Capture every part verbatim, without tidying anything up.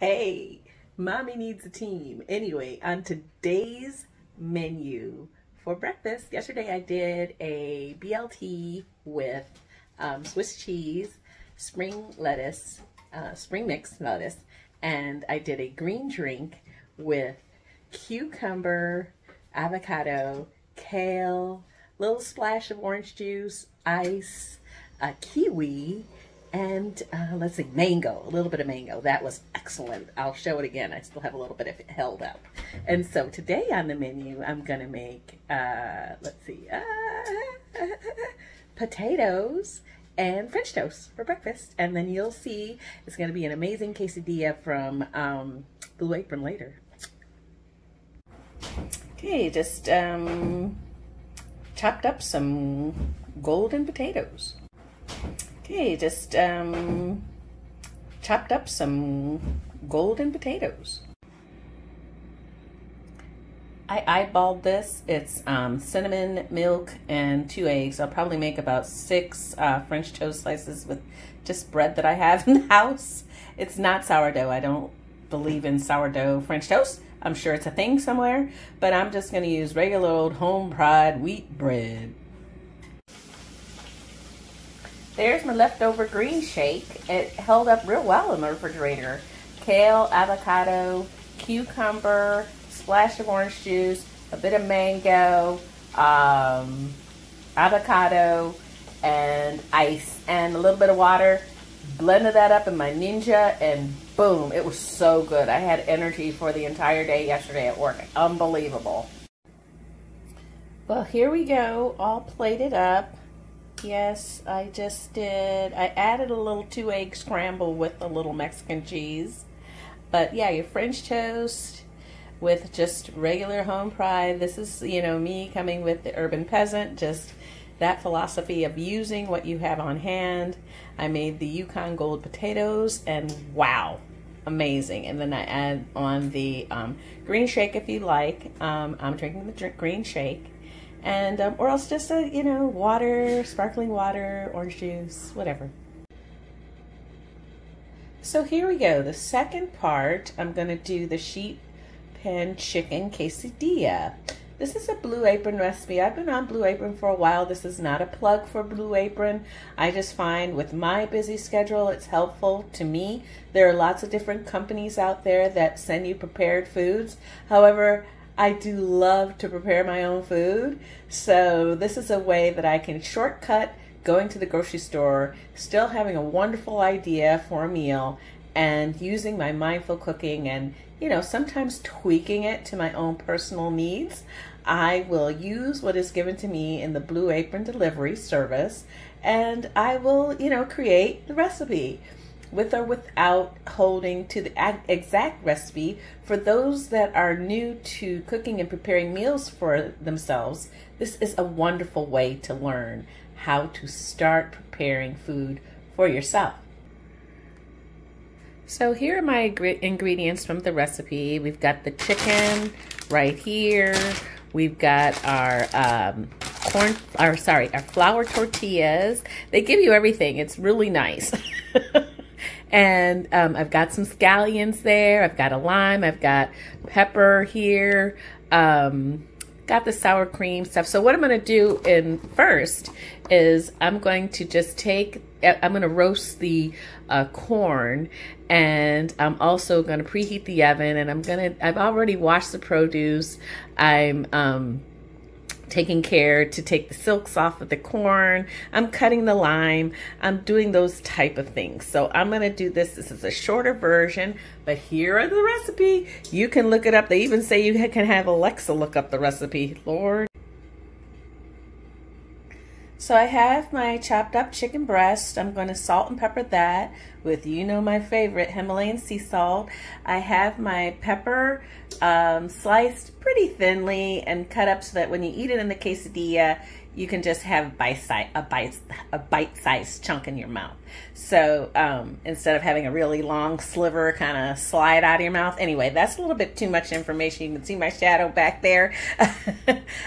Hey, mommy needs a team. Anyway, on today's menu for breakfast, yesterday I did a B L T with um, Swiss cheese, spring lettuce, uh, spring mixed lettuce, and I did a green drink with cucumber, avocado, kale, little splash of orange juice, ice, a kiwi, and uh, let's see, mango, a little bit of mango. That was excellent. I'll show it again. I still have a little bit of it held up. And so today on the menu, I'm gonna make, uh, let's see, uh, potatoes and French toast for breakfast. And then you'll see it's gonna be an amazing quesadilla from um, Blue Apron later. Okay, just um, chopped up some golden potatoes. Okay, just um, chopped up some golden potatoes. I eyeballed this. It's um, cinnamon, milk, and two eggs. I'll probably make about six uh, French toast slices with just bread that I have in the house. It's not sourdough. I don't believe in sourdough French toast. I'm sure it's a thing somewhere, but I'm just going to use regular old home pride wheat bread. There's my leftover green shake. It held up real well in the refrigerator. Kale, avocado, cucumber, splash of orange juice, a bit of mango, um, avocado, and ice, and a little bit of water. Blended that up in my Ninja, and boom, it was so good. I had energy for the entire day yesterday at work. Unbelievable. Well, here we go, all plated up. Yes, I just did. I added a little two egg scramble with a little Mexican cheese. But yeah, your French toast with just regular home pride. This is, you know, me coming with the urban peasant, just that philosophy of using what you have on hand. I made the Yukon Gold potatoes and wow, amazing. And then I add on the um, green shake if you like. Um, I'm drinking the drink, green shake. And um, or else just a, you know, water, sparkling water, orange juice, whatever. So here we go, the second part. I'm gonna do the sheet pan chicken quesadilla. This is a Blue Apron recipe. I've been on Blue Apron for a while. This is not a plug for Blue Apron. I just find with my busy schedule, it's helpful to me. There are lots of different companies out there that send you prepared foods. However, I do love to prepare my own food, so this is a way that I can shortcut going to the grocery store, still having a wonderful idea for a meal, and using my mindful cooking and, you know, sometimes tweaking it to my own personal needs. I will use what is given to me in the Blue Apron delivery service, and I will, you know, create the recipe, with or without holding to the exact recipe. For those that are new to cooking and preparing meals for themselves, this is a wonderful way to learn how to start preparing food for yourself. So here are my ingredients from the recipe. We've got the chicken right here. We've got our um, corn, or sorry, our flour tortillas. They give you everything. It's really nice. And um, I've got some scallions there. I've got a lime. I've got pepper here. Um, got the sour cream stuff. So what I'm going to do in first is I'm going to just take, I'm going to roast the uh, corn, and I'm also going to preheat the oven. And I'm going to, I've already washed the produce. I'm um, taking care to take the silks off of the corn. I'm cutting the lime. I'm doing those type of things. So I'm gonna do this. This is a shorter version, but here are the recipe. You can look it up. They even say you can have Alexa look up the recipe. Lord. So I have my chopped up chicken breast. I'm gonna salt and pepper that with, you know, my favorite Himalayan sea salt. I have my pepper um, sliced pretty thinly and cut up so that when you eat it in the quesadilla, you can just have bite size, a bite, a bite-sized chunk in your mouth. So um, instead of having a really long sliver kind of slide out of your mouth. Anyway, that's a little bit too much information. You can see my shadow back there.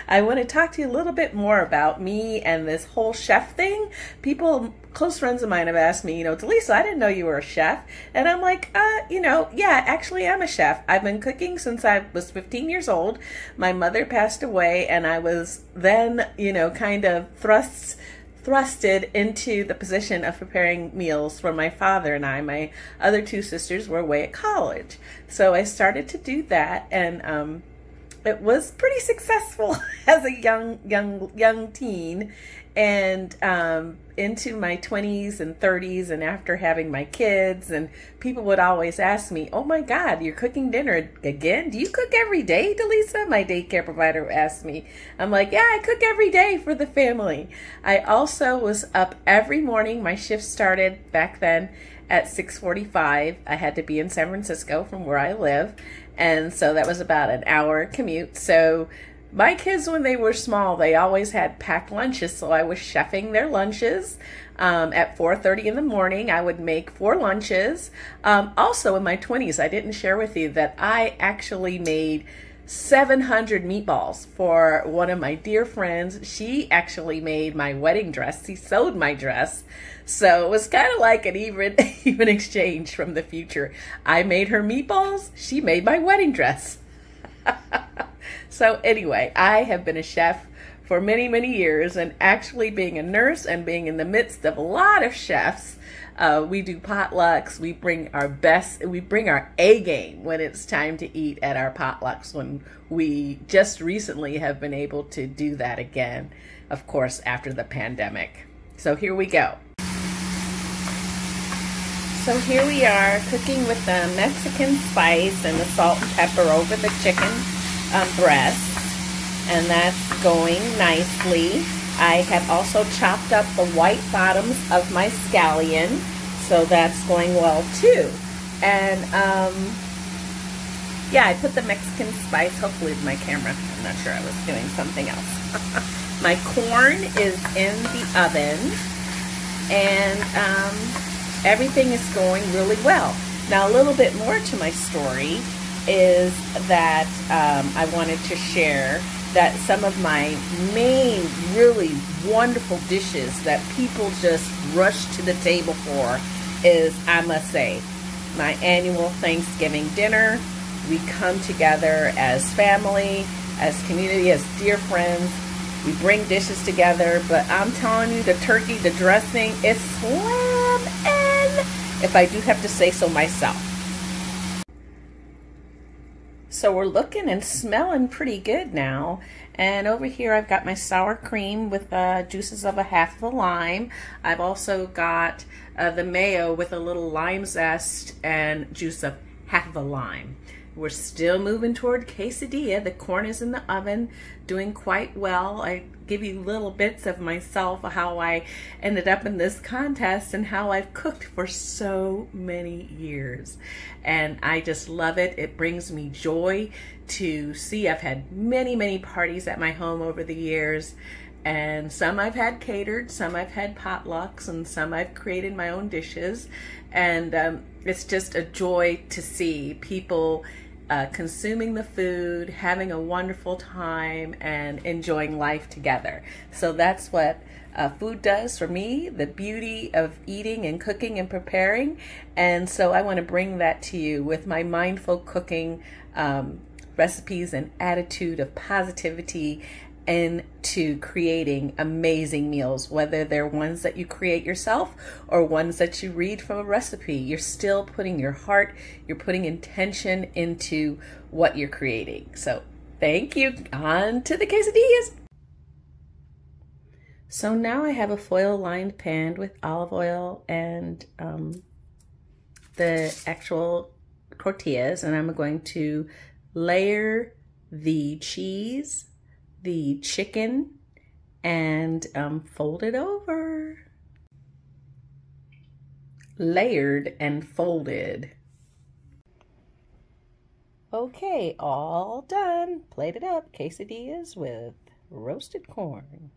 I want to talk to you a little bit more about me and this whole chef thing. People close friends of mine have asked me, you know, Delisa, I didn't know you were a chef. And I'm like, uh, you know, yeah, actually I'm a chef. I've been cooking since I was fifteen years old. My mother passed away and I was then, you know, kind of thrust thrusted into the position of preparing meals for my father and I. My other two sisters were away at college. So I started to do that, and um, it was pretty successful as a young, young, young teen, and um, into my twenties and thirties, and after having my kids, and people would always ask me, oh my God, you're cooking dinner again? Do you cook every day, Delisa? My daycare provider asked me. I'm like, yeah, I cook every day for the family. I also was up every morning. My shift started back then at six forty-five. I had to be in San Francisco from where I live, and so that was about an hour commute. So my kids, when they were small, they always had packed lunches, so I was chefing their lunches. Um, at four thirty in the morning, I would make four lunches. Um, also, in my twenties, I didn't share with you that I actually made seven hundred meatballs for one of my dear friends. She actually made my wedding dress. She sewed my dress. So it was kind of like an even, even exchange from the future. I made her meatballs. She made my wedding dress. So anyway, I have been a chef for many, many years, and actually being a nurse and being in the midst of a lot of chefs, uh, we do potlucks, we bring our best, we bring our A game when it's time to eat at our potlucks, when we just recently have been able to do that again, of course, after the pandemic. So here we go. So here we are cooking with the Mexican spice and the salt and pepper over the chicken um, breast, and that's going nicely. I have also chopped up the white bottoms of my scallion, so that's going well too. And um, yeah, I put the Mexican spice, hopefully with my camera, I'm not sure, I was doing something else. My corn is in the oven, and um, everything is going really well. Now, a little bit more to my story is that um, I wanted to share that some of my main really wonderful dishes that people just rush to the table for is, I must say, my annual Thanksgiving dinner. We come together as family, as community, as dear friends. We bring dishes together, but I'm telling you, the turkey, the dressing, it's slam and if I do have to say so myself. So we're looking and smelling pretty good now. And over here I've got my sour cream with uh, juices of a half of a lime. I've also got uh, the mayo with a little lime zest and juice of half of a lime. We're still moving toward quesadilla. The corn is in the oven, doing quite well. I give you little bits of myself, how I ended up in this contest and how I've cooked for so many years. And I just love it. It brings me joy to see. I've had many, many parties at my home over the years. And some I've had catered, some I've had potlucks, and some I've created my own dishes. And um, it's just a joy to see people uh, consuming the food, having a wonderful time, and enjoying life together. So that's what uh, food does for me, the beauty of eating and cooking and preparing. And so I want to bring that to you with my mindful cooking um, recipes and attitude of positivity into creating amazing meals, whether they're ones that you create yourself or ones that you read from a recipe. You're still putting your heart, you're putting intention into what you're creating. So thank you. On to the quesadillas. So now I have a foil lined pan with olive oil and um, the actual tortillas, and I'm going to layer the cheese, the chicken, and um, fold it over. Layered and folded. Okay, all done. Plated up quesadillas with roasted corn.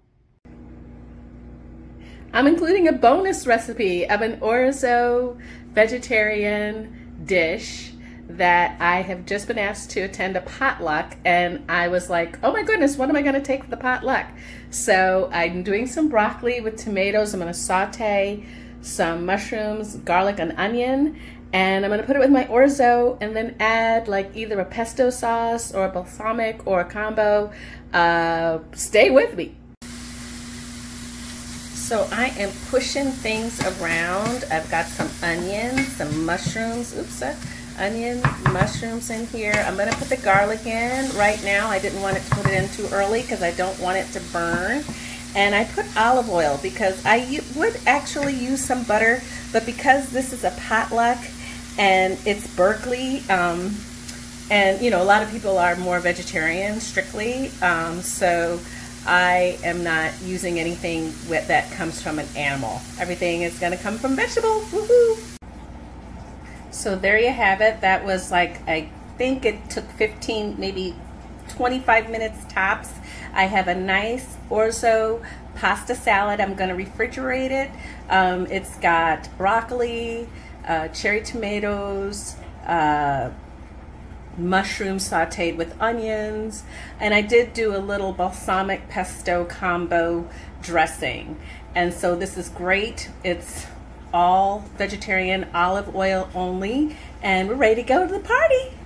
I'm including a bonus recipe of an orzo vegetarian dish that I have just been asked to attend a potluck, and I was like, oh my goodness, what am I gonna take for the potluck? So I'm doing some broccoli with tomatoes. I'm gonna saute some mushrooms, garlic, and onion, and I'm gonna put it with my orzo and then add like either a pesto sauce or a balsamic or a combo. Uh, stay with me. So I am pushing things around. I've got some onions, some mushrooms, oops, uh, onion, mushrooms in here. I'm gonna put the garlic in right now. I didn't want it to put it in too early because I don't want it to burn. And I put olive oil because I would actually use some butter, but because this is a potluck and it's Berkeley, um, and you know, a lot of people are more vegetarian strictly, um, so I am not using anything with, that comes from an animal. Everything is gonna come from vegetable, woohoo! So there you have it. That was like, I think it took fifteen, maybe twenty-five minutes tops. I have a nice orzo pasta salad. I'm gonna refrigerate it. Um, it's got broccoli, uh, cherry tomatoes, uh, mushroom sauteed with onions, and I did do a little balsamic pesto combo dressing. And so this is great. It's all vegetarian, olive oil only, and we're ready to go to the party.